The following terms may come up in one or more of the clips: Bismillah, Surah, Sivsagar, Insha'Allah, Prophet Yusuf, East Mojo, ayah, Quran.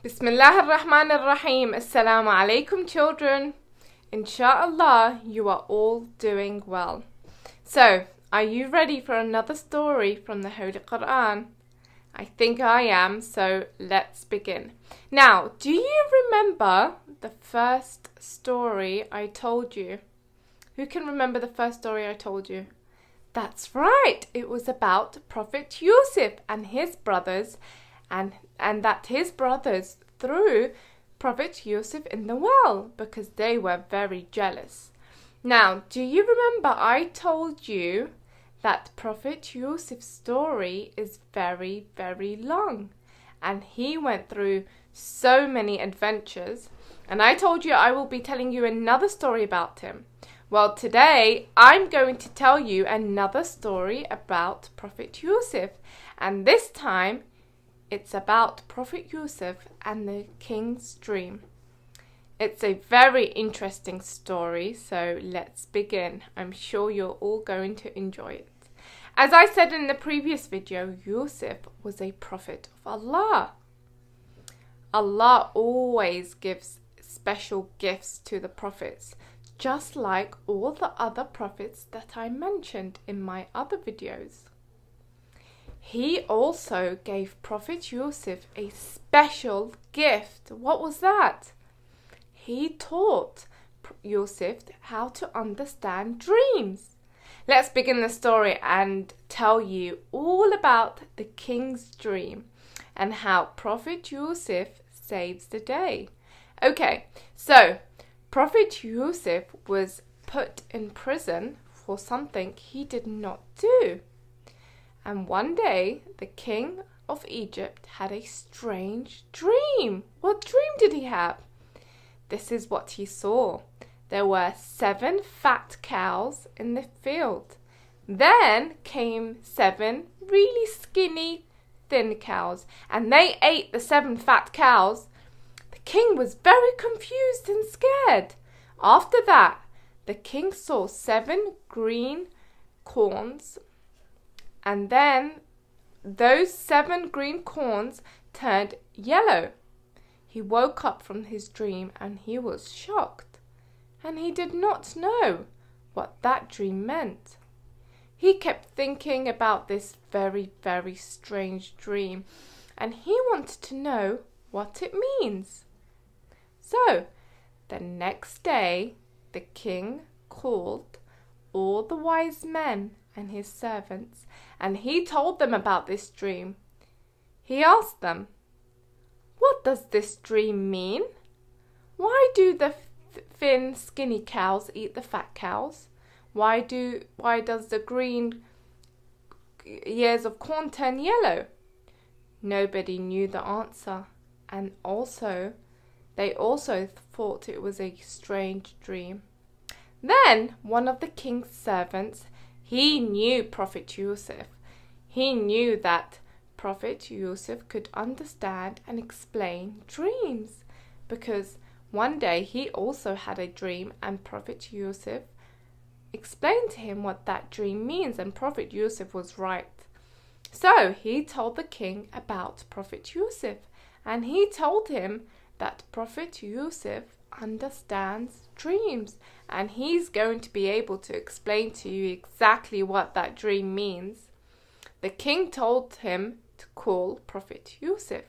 Bismillah ar-Rahman ar-Rahim. Assalamu alaikum, children. Insha'Allah, you are all doing well. So, are you ready for another story from the Holy Quran? I think I am, so let's begin. Now, do you remember the first story I told you? Who can remember the first story I told you? That's right, it was about Prophet Yusuf and his brothers and that his brothers threw Prophet Yusuf in the well because they were very jealous. Now, do you remember I told you that Prophet Yusuf's story is very, very long and he went through so many adventures, and I told you I will be telling you another story about him. Well, today I'm going to tell you another story about Prophet Yusuf, and this time it's about Prophet Yusuf and the king's dream. It's a very interesting story, so let's begin. I'm sure you're all going to enjoy it. As I said in the previous video, Yusuf was a prophet of Allah. Allah always gives special gifts to the prophets, just like all the other prophets that I mentioned in my other videos. He also gave Prophet Yusuf a special gift. What was that? He taught Yusuf how to understand dreams. Let's begin the story and tell you all about the king's dream and how Prophet Yusuf saves the day. Okay, so Prophet Yusuf was put in prison for something he did not do. And one day, the king of Egypt had a strange dream. What dream did he have? This is what he saw. There were 7 fat cows in the field. Then came 7 really skinny, thin cows, and they ate the 7 fat cows. The king was very confused and scared. After that, the king saw 7 green corns, and then those 7 green corns turned yellow. He woke up from his dream and he was shocked, and he did not know what that dream meant. He kept thinking about this very, very strange dream, and he wanted to know what it means. So, the next day, the king called all the wise men and his servants, and he told them about this dream. He asked them, "What does this dream mean? Why do the thin, skinny cows eat the fat cows? Why does the green ears of corn turn yellow?" Nobody knew the answer, and they also thought it was a strange dream. Then one of the king's servants, he knew Prophet Yusuf. He knew that Prophet Yusuf could understand and explain dreams, because one day he also had a dream and Prophet Yusuf explained to him what that dream means, and Prophet Yusuf was right. So he told the king about Prophet Yusuf, and he told him that Prophet Yusuf understands dreams, and he's going to be able to explain to you exactly what that dream means. The king told him to call Prophet Yusuf.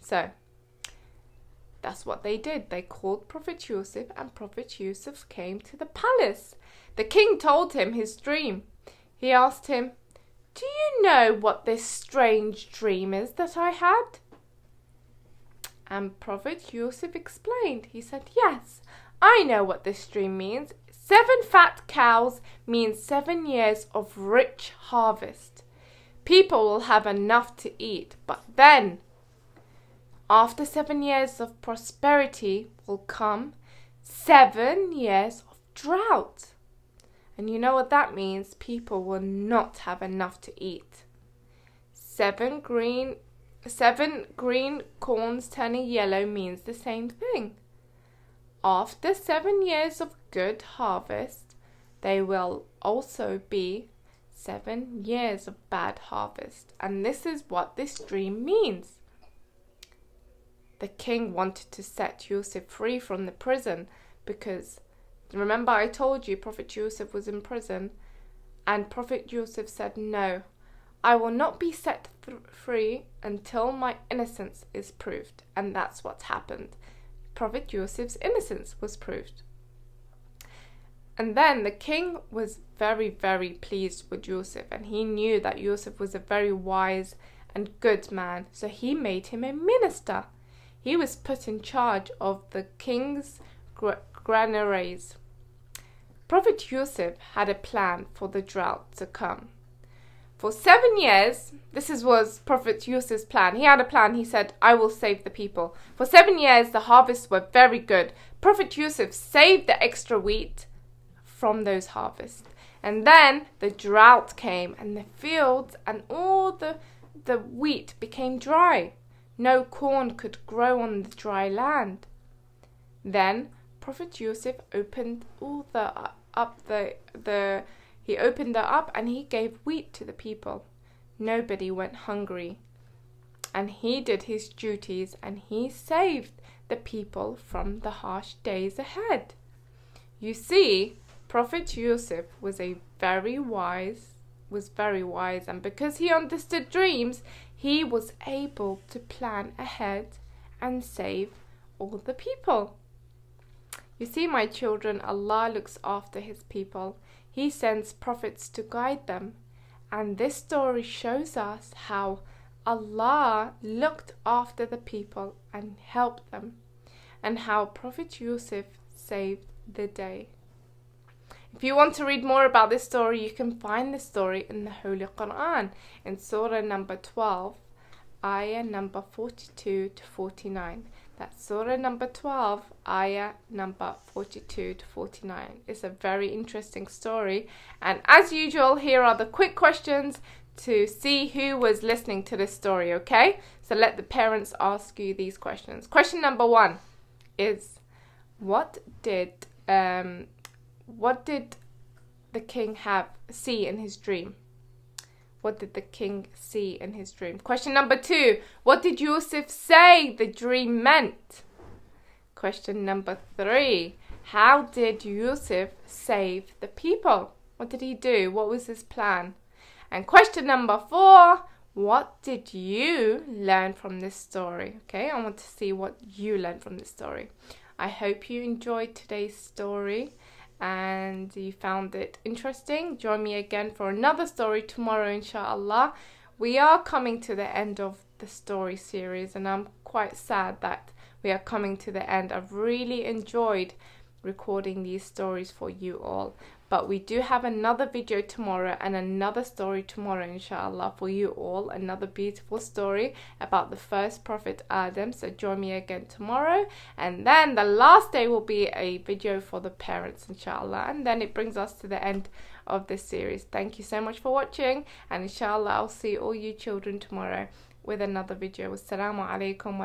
So that's what they did. They called Prophet Yusuf, and Prophet Yusuf came to the palace. The king told him his dream. He asked him, "Do you know what this strange dream is that I had?" And Prophet Yusuf explained. He said, "Yes, I know what this dream means. 7 fat cows means 7 years of rich harvest. People will have enough to eat, but then, after 7 years of prosperity, will come 7 years of drought. And you know what that means? People will not have enough to eat. 7 green corns turning yellow means the same thing. After 7 years of good harvest, there will also be 7 years of bad harvest. And this is what this dream means." the king wanted to set Yusuf free from the prison, because remember I told you Prophet Yusuf was in prison, and Prophet Yusuf said, no, I will not be set free until my innocence is proved. And that's what's happened. Prophet Yusuf's innocence was proved. And then the king was very, very pleased with Yusuf, and he knew that Yusuf was a very wise and good man, so he made him a minister. He was put in charge of the king's granaries. Prophet Yusuf had a plan for the drought to come. For 7 years, this was Prophet Yusuf's plan. He had a plan. He said, I will save the people. For 7 years, the harvests were very good. Prophet Yusuf saved the extra wheat from those harvests. And then the drought came, and the fields and all the wheat became dry. No corn could grow on the dry land. Then Prophet Yusuf opened up and he gave wheat to the people. Nobody went hungry. And he did his duties, and he saved the people from the harsh days ahead. You see, Prophet Yusuf was very wise, and because he understood dreams, he was able to plan ahead and save all the people. You see, my children, Allah looks after his people. He sends prophets to guide them. And this story shows us how Allah looked after the people and helped them, and how Prophet Yusuf saved the day. If you want to read more about this story, you can find the story in the Holy Quran, in Surah number 12, ayah number 42 to 49. That's Surah number 12, ayah number 42 to 49. It's a very interesting story. And as usual, here are the quick questions to see who was listening to this story, okay? So let the parents ask you these questions. Question number 1 is, what did the king see in his dream? What did the king see in his dream? Question number 2. What did Yusuf say the dream meant? Question number 3. How did Yusuf save the people? What did he do? What was his plan? And question number 4. What did you learn from this story? Okay, I want to see what you learned from this story. I hope you enjoyed today's story and you found it interesting. Join me again for another story tomorrow, inshallah. We are coming to the end of the story series, and I'm quite sad that we are coming to the end. I've really enjoyed recording these stories for you all, but we do have another video tomorrow and another story tomorrow, inshallah, for you all. Another beautiful story about the first prophet Adam. So join me again tomorrow, and then the last day will be a video for the parents, inshallah. And then it brings us to the end of this series. Thank you so much for watching, and inshallah I'll see all you children tomorrow with another video. Wassalamu alaikum.